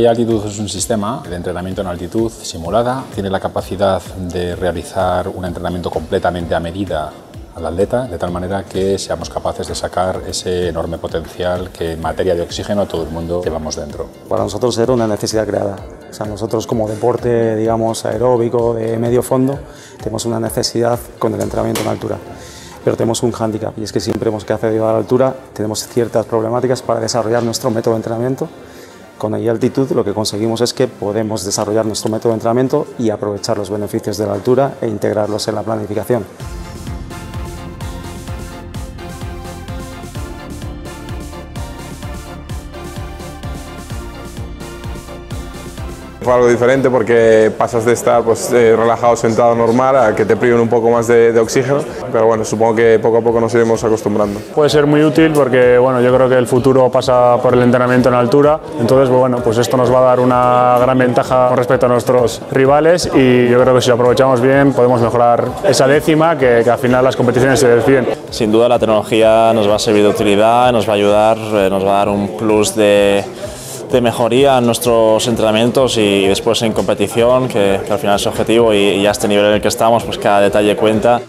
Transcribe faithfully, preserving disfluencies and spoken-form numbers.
iAltitud es un sistema de entrenamiento en altitud simulada. Tiene la capacidad de realizar un entrenamiento completamente a medida al atleta, de tal manera que seamos capaces de sacar ese enorme potencial que en materia de oxígeno todo el mundo llevamos dentro. Para nosotros era una necesidad creada. O sea, nosotros como deporte, digamos, aeróbico, de medio fondo, tenemos una necesidad con el entrenamiento en altura. Pero tenemos un hándicap, y es que siempre hemos accedido a la altura, tenemos ciertas problemáticas para desarrollar nuestro método de entrenamiento. Con iAltitud lo que conseguimos es que podemos desarrollar nuestro método de entrenamiento y aprovechar los beneficios de la altura e integrarlos en la planificación. Fue algo diferente porque pasas de estar pues, eh, relajado, sentado, normal, a que te priven un poco más de, de oxígeno, pero bueno, supongo que poco a poco nos iremos acostumbrando. Puede ser muy útil porque bueno, yo creo que el futuro pasa por el entrenamiento en altura, entonces bueno, pues esto nos va a dar una gran ventaja con respecto a nuestros rivales y yo creo que si lo aprovechamos bien podemos mejorar esa décima que, que al final las competiciones se deciden. Sin duda la tecnología nos va a servir de utilidad, nos va a ayudar, nos va a dar un plus de... de mejoría en nuestros entrenamientos y después en competición, que, que al final es objetivo y, y a este nivel en el que estamos, pues cada detalle cuenta.